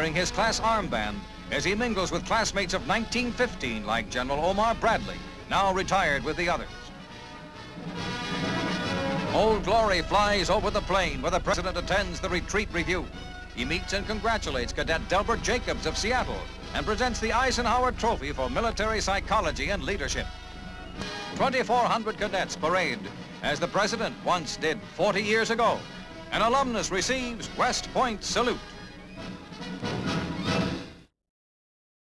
wearing his class armband as he mingles with classmates of 1915 like General Omar Bradley, now retired with the others. Old Glory flies over the plain where the president attends the retreat review. He meets and congratulates Cadet Delbert Jacobs of Seattle and presents the Eisenhower Trophy for military psychology and leadership. 2,400 cadets parade as the president once did 40 years ago. An alumnus receives West Point salute.